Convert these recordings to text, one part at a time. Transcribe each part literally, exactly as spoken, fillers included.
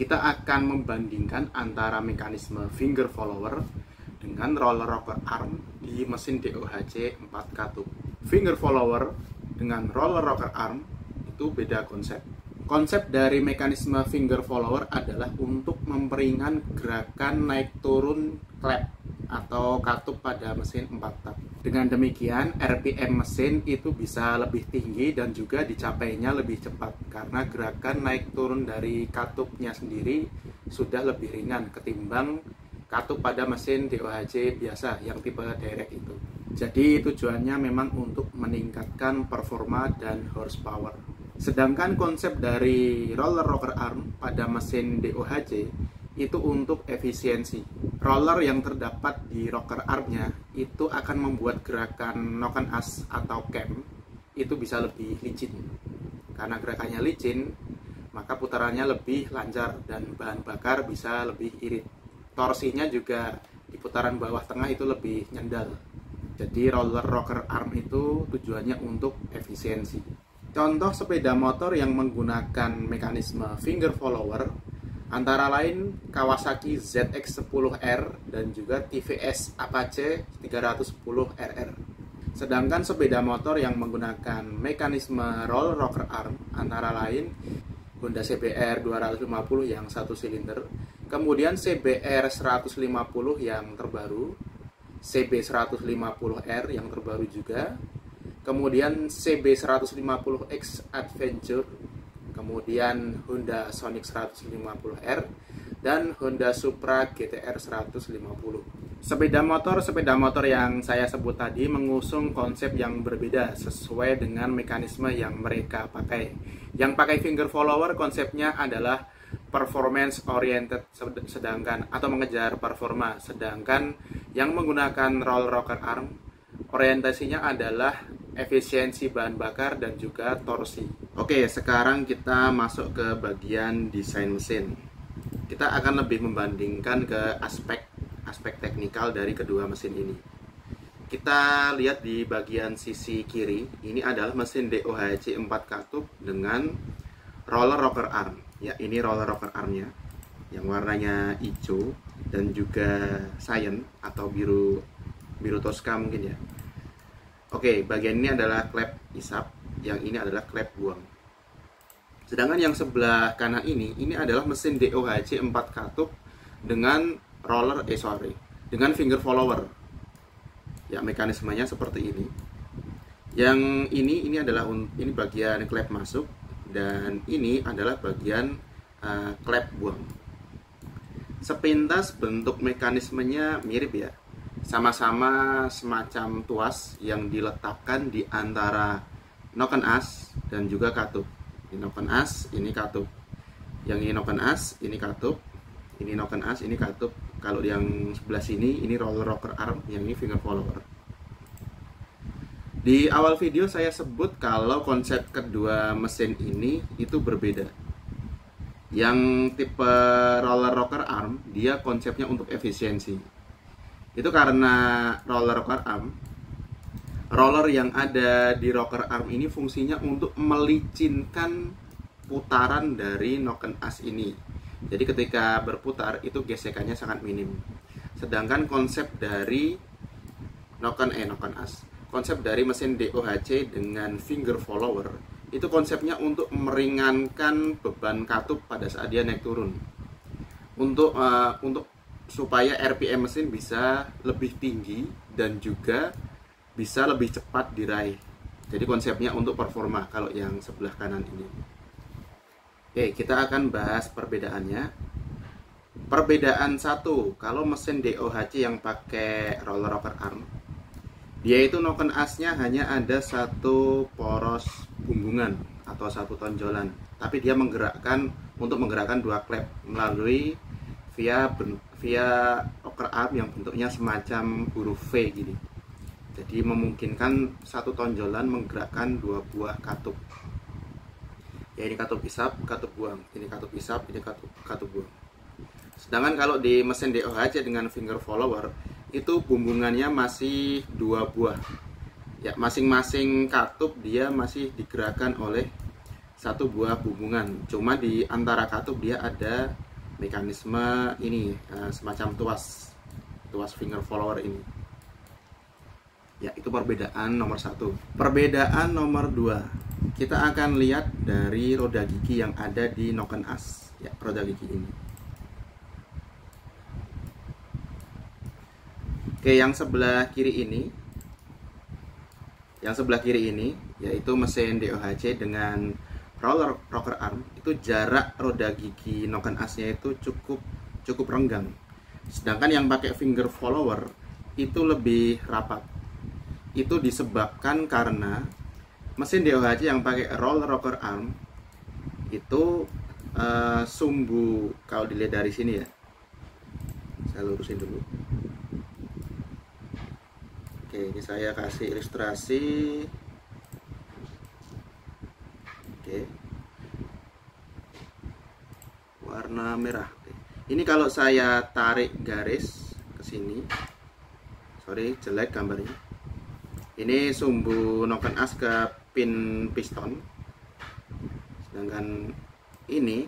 kita akan membandingkan antara mekanisme finger follower dengan roller rocker arm di mesin D O H C empat katup. Finger follower dengan roller rocker arm itu beda konsep. Konsep dari mekanisme finger follower adalah untuk memperingan gerakan naik turun klep atau katup pada mesin empat tak. Dengan demikian, R P M mesin itu bisa lebih tinggi dan juga dicapainya lebih cepat karena gerakan naik turun dari katupnya sendiri sudah lebih ringan ketimbang katup pada mesin D O H C biasa yang tipe derek itu. Jadi tujuannya memang untuk meningkatkan performa dan horsepower. Sedangkan konsep dari roller rocker arm pada mesin D O H C itu untuk efisiensi. Roller yang terdapat di rocker armnya itu akan membuat gerakan noken as atau cam itu bisa lebih licin. Karena gerakannya licin, maka putarannya lebih lancar dan bahan bakar bisa lebih irit. Torsinya juga di putaran bawah tengah itu lebih nyendal. Jadi roller rocker arm itu tujuannya untuk efisiensi. Contoh sepeda motor yang menggunakan mekanisme finger follower antara lain Kawasaki Z X sepuluh R dan juga T V S Apache tiga ratus sepuluh R R. Sedangkan sepeda motor yang menggunakan mekanisme roller rocker arm antara lain Honda C B R dua ratus lima puluh yang satu silinder, kemudian C B R seratus lima puluh yang terbaru, C B seratus lima puluh R yang terbaru juga, kemudian C B seratus lima puluh X Adventure, kemudian Honda Sonic seratus lima puluh R, dan Honda Supra G T R seratus lima puluh. Sepeda motor-sepeda motor yang saya sebut tadi mengusung konsep yang berbeda sesuai dengan mekanisme yang mereka pakai. Yang pakai finger follower konsepnya adalah performance oriented sedangkan atau mengejar performa, sedangkan yang menggunakan roller rocker arm orientasinya adalah efisiensi bahan bakar dan juga torsi. Oke, sekarang kita masuk ke bagian desain mesin. Kita akan lebih membandingkan ke aspek aspek teknikal dari kedua mesin ini. Kita lihat di bagian sisi kiri, ini adalah mesin D O H C empat katup dengan roller rocker arm. Ya, ini roller rocker armnya yang warnanya hijau dan juga cyan atau biru biru toska mungkin ya. Oke, bagian ini adalah klep isap, yang ini adalah klep buang. Sedangkan yang sebelah kanan ini, ini adalah mesin D O H C empat katup dengan roller, eh sorry, dengan finger follower. Ya, mekanismenya seperti ini. Yang ini, ini adalah ini bagian klep masuk, dan ini adalah bagian uh, klep buang. Sepintas bentuk mekanismenya mirip ya. Sama-sama semacam tuas yang diletakkan di antara noken as dan juga katup. Ini noken as, ini katup. Yang ini noken as, ini katup. Ini noken as, ini katup. Kalau yang sebelah sini, ini roller rocker arm, yang ini finger follower. Di awal video saya sebut kalau konsep kedua mesin ini itu berbeda. Yang tipe roller rocker arm, dia konsepnya untuk efisiensi. Itu karena roller rocker arm, roller yang ada di rocker arm ini fungsinya untuk melicinkan putaran dari noken as ini. Jadi ketika berputar itu gesekannya sangat minim. Sedangkan konsep dari noken eh noken as, konsep dari mesin D O H C dengan finger follower itu konsepnya untuk meringankan beban katup pada saat dia naik turun. Untuk uh, untuk supaya R P M mesin bisa lebih tinggi dan juga bisa lebih cepat diraih. Jadi konsepnya untuk performa kalau yang sebelah kanan ini. Oke, kita akan bahas perbedaannya. Perbedaan satu, kalau mesin D O H C yang pakai roller rocker arm, dia itu noken asnya hanya ada satu poros bumbungan atau satu tonjolan, tapi dia menggerakkan untuk menggerakkan dua klep melalui via via rocker arm yang bentuknya semacam huruf V gini. Jadi memungkinkan satu tonjolan menggerakkan dua buah katup. Ya, ini katup isap, katup buang. Ini katup isap, ini katup katup buang. Sedangkan kalau di mesin D O H C dengan finger follower itu bumbungannya masih dua buah. Ya, masing-masing katup dia masih digerakkan oleh satu buah bumbungan. Cuma di antara katup dia ada mekanisme ini, uh, semacam tuas tuas finger follower ini. Ya, itu perbedaan nomor satu. Perbedaan nomor dua, kita akan lihat dari roda gigi yang ada di noken as. Ya, roda gigi ini. Oke, yang sebelah kiri ini, yang sebelah kiri ini, yaitu mesin D O H C dengan roller rocker arm, itu jarak roda gigi noken asnya itu cukup cukup renggang. Sedangkan yang pakai finger follower itu lebih rapat. Itu disebabkan karena mesin D O H C yang pakai roller rocker arm itu uh, sumbu, kalau dilihat dari sini ya, saya lurusin dulu. Oke, ini saya kasih ilustrasi. Oke, warna merah. Oke. Ini kalau saya tarik garis ke sini, sorry jelek gambarnya. Ini sumbu noken as ke pin piston, sedangkan ini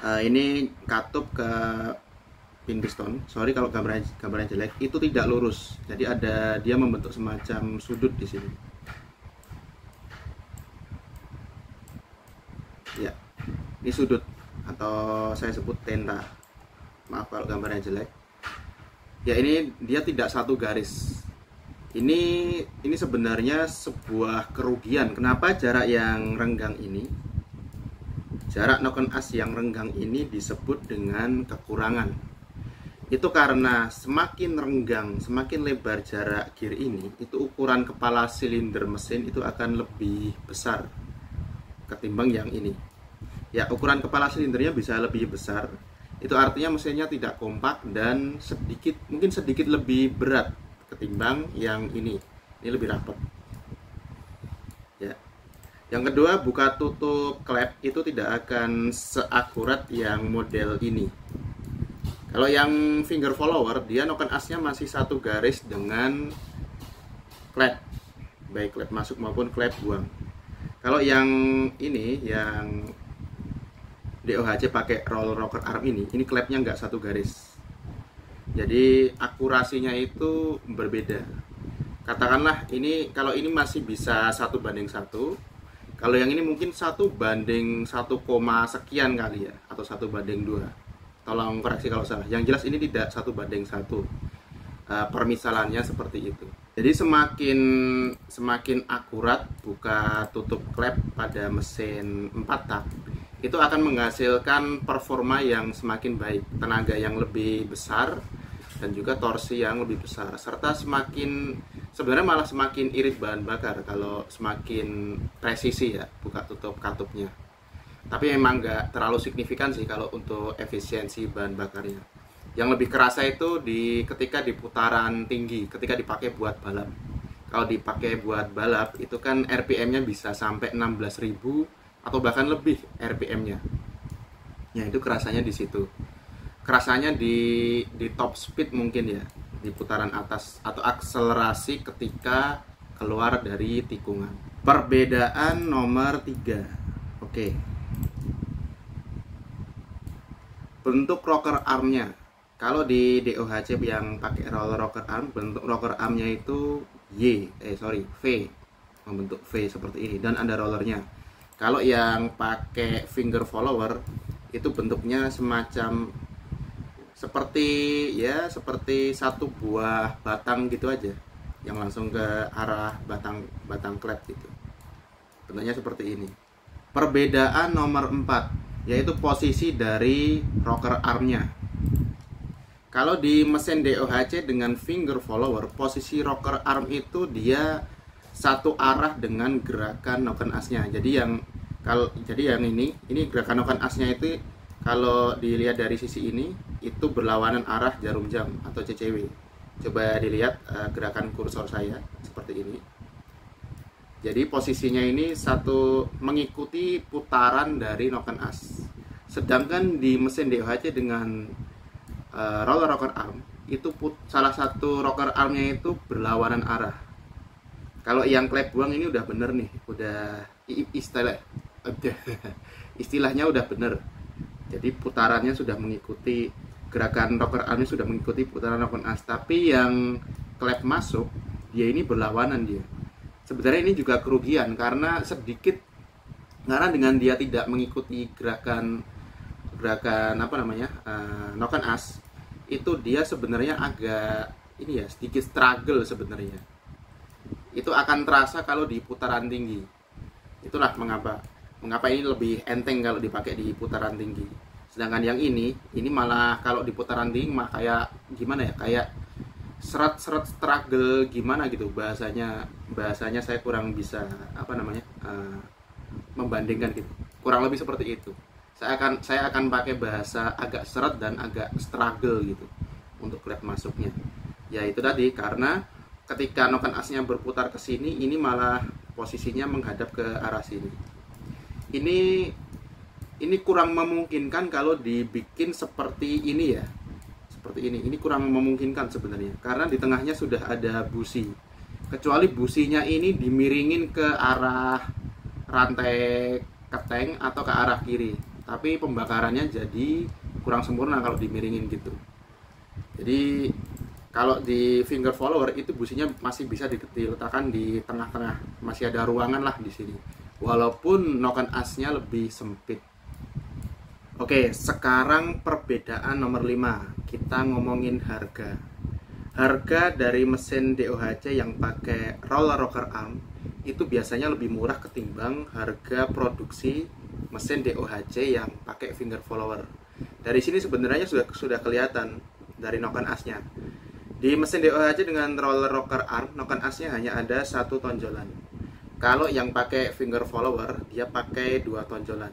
uh, ini katup ke pin piston. Sorry kalau gambarnya gambarnya jelek. Itu tidak lurus, jadi ada dia membentuk semacam sudut di sini. Ya, ini sudut atau saya sebut tenda. Maaf kalau gambarnya jelek. Ya, ini dia tidak satu garis. Ini ini sebenarnya sebuah kerugian. Kenapa jarak yang renggang ini? Jarak noken as yang renggang ini disebut dengan kekurangan. Itu karena semakin renggang, semakin lebar jarak gear ini, itu ukuran kepala silinder mesin itu akan lebih besar ketimbang yang ini. Ya, ukuran kepala silindernya bisa lebih besar. Itu artinya mesinnya tidak kompak dan sedikit, mungkin sedikit lebih berat ketimbang yang ini. Ini lebih rapat. Ya. Yang kedua, buka tutup klep itu tidak akan seakurat yang model ini. Kalau yang finger follower, dia noken asnya masih satu garis dengan klep, baik klep masuk maupun klep buang. Kalau yang ini, yang D O H C pakai roller rocker arm ini, ini klepnya nggak satu garis, jadi akurasinya itu berbeda. Katakanlah ini, kalau ini masih bisa satu banding satu, kalau yang ini mungkin satu banding satu koma sekian kali ya, atau satu banding dua. Tolong koreksi kalau salah. Yang jelas ini tidak satu banding satu. Uh, permisalannya seperti itu. Jadi semakin semakin akurat buka tutup klep pada mesin empat tak, itu akan menghasilkan performa yang semakin baik, tenaga yang lebih besar dan juga torsi yang lebih besar, serta semakin, sebenarnya malah semakin irit bahan bakar kalau semakin presisi ya buka tutup katupnya. Tapi memang nggak terlalu signifikan sih kalau untuk efisiensi bahan bakarnya. Yang lebih kerasa itu di ketika di putaran tinggi, ketika dipakai buat balap. Kalau dipakai buat balap itu kan R P M-nya bisa sampai enam belas ribu atau bahkan lebih R P M-nya. Ya, itu kerasanya di situ. Kerasanya di di top speed mungkin ya, di putaran atas atau akselerasi ketika keluar dari tikungan. Perbedaan nomor tiga. Oke. Bentuk rocker arm-nya. Kalau di D O H C yang pakai roller rocker arm, bentuk rocker armnya itu Y, eh sorry V, membentuk V seperti ini dan ada rollernya. Kalau yang pakai finger follower itu bentuknya semacam seperti ya seperti satu buah batang gitu aja, yang langsung ke arah batang batang klep gitu. Bentuknya seperti ini. Perbedaan nomor empat, yaitu posisi dari rocker armnya. Kalau di mesin D O H C dengan finger follower, posisi rocker arm itu dia satu arah dengan gerakan noken asnya. Jadi yang kalau jadi yang ini, ini gerakan noken asnya itu kalau dilihat dari sisi ini itu berlawanan arah jarum jam atau C C W. Coba dilihat uh, gerakan kursor saya seperti ini. Jadi posisinya ini satu mengikuti putaran dari noken as. Sedangkan di mesin D O H C dengan roller rocker arm itu put, salah satu rocker armnya itu berlawanan arah. Kalau yang klep buang ini udah bener nih, udah istilah istilahnya udah bener. Jadi putarannya sudah mengikuti gerakan rocker armnya, sudah mengikuti putaran rocker as. Tapi yang klep masuk, dia ini berlawanan dia. Sebenarnya ini juga kerugian karena sedikit, karena dengan dia tidak mengikuti gerakan gerakan apa namanya uh, knock on as, itu dia sebenarnya agak ini ya, sedikit struggle sebenarnya. Itu akan terasa kalau di putaran tinggi. Itulah mengapa mengapa ini lebih enteng kalau dipakai di putaran tinggi. Sedangkan yang ini ini malah kalau di putaran tinggi mah kayak gimana ya, kayak seret-seret struggle gimana gitu bahasanya. Bahasanya saya kurang bisa apa namanya uh, membandingkan gitu, kurang lebih seperti itu. Saya akan saya akan pakai bahasa agak seret dan agak struggle gitu untuk grab masuknya. Ya itu tadi, karena ketika noken asnya berputar ke sini, ini malah posisinya menghadap ke arah sini. Ini ini kurang memungkinkan kalau dibikin seperti ini ya. Seperti ini. Ini kurang memungkinkan sebenarnya karena di tengahnya sudah ada busi. Kecuali businya ini dimiringin ke arah rantai keteng atau ke arah kiri, tapi pembakarannya jadi kurang sempurna kalau dimiringin gitu. Jadi kalau di finger follower itu businya masih bisa diletakkan di tengah-tengah, masih ada ruangan lah di sini, walaupun noken asnya lebih sempit. Oke, sekarang perbedaan nomor lima, kita ngomongin harga. Harga dari mesin D O H C yang pakai roller rocker arm itu biasanya lebih murah ketimbang harga produksi mesin D O H C yang pakai finger follower. Dari sini sebenarnya sudah sudah kelihatan dari noken asnya. Di mesin D O H C dengan roller rocker arm, noken asnya hanya ada satu tonjolan. Kalau yang pakai finger follower, dia pakai dua tonjolan.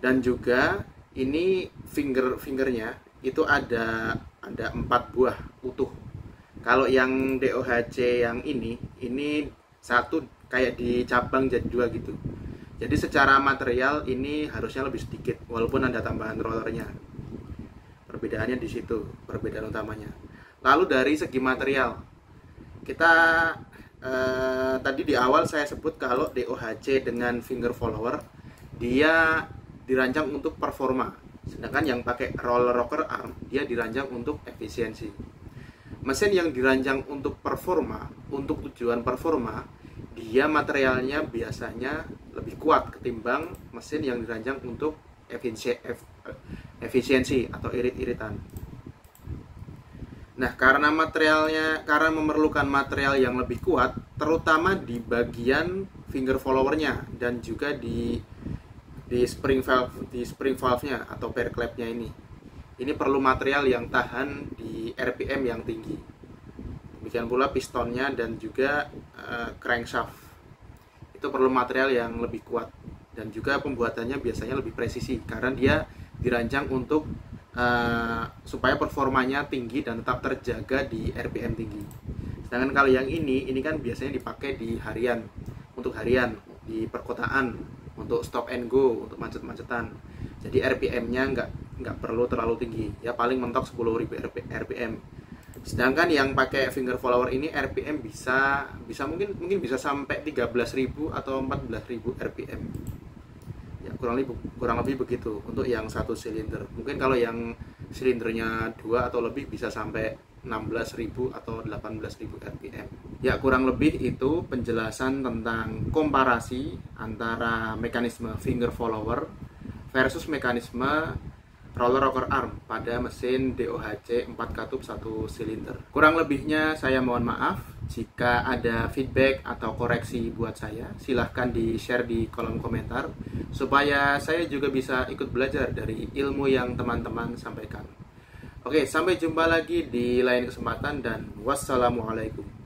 Dan juga ini finger fingernya itu ada ada empat buah utuh. Kalau yang D O H C yang ini, ini satu kayak dicabang jadi dua gitu. Jadi secara material ini harusnya lebih sedikit, walaupun ada tambahan rollernya. Perbedaannya di situ, perbedaan utamanya. Lalu dari segi material, kita eh, tadi di awal saya sebut kalau D O H C dengan finger follower dia dirancang untuk performa, sedangkan yang pakai roller rocker arm dia dirancang untuk efisiensi. Mesin yang dirancang untuk performa, untuk tujuan performa, dia materialnya biasanya lebih kuat ketimbang mesin yang dirancang untuk efisiensi atau irit-iritan. Nah, karena materialnya, karena memerlukan material yang lebih kuat, terutama di bagian finger followernya dan juga di di spring valve, di spring valve-nya atau bear clamp-nya ini. Ini perlu material yang tahan di R P M yang tinggi. Demikian pula pistonnya dan juga uh, crankshaft. Itu perlu material yang lebih kuat dan juga pembuatannya biasanya lebih presisi karena dia dirancang untuk Uh, supaya performanya tinggi dan tetap terjaga di R P M tinggi. Sedangkan kalau yang ini, ini kan biasanya dipakai di harian, untuk harian, di perkotaan, untuk stop and go, untuk macet-macetan. Jadi R P M-nya nggak nggak perlu terlalu tinggi, ya paling mentok sepuluh ribu R P M. Sedangkan yang pakai finger follower ini R P M bisa bisa mungkin mungkin bisa sampai tiga belas ribu atau empat belas ribu R P M. Kurang lebih, kurang lebih begitu untuk yang satu silinder. Mungkin kalau yang silindernya dua atau lebih bisa sampai enam belas ribu atau delapan belas ribu R P M. Ya kurang lebih itu penjelasan tentang komparasi antara mekanisme finger follower versus mekanisme roller rocker arm pada mesin D O H C empat katup satu silinder. Kurang lebihnya saya mohon maaf. Jika ada feedback atau koreksi buat saya, silahkan di-share di kolom komentar supaya saya juga bisa ikut belajar dari ilmu yang teman-teman sampaikan. Oke, sampai jumpa lagi di lain kesempatan dan wassalamualaikum.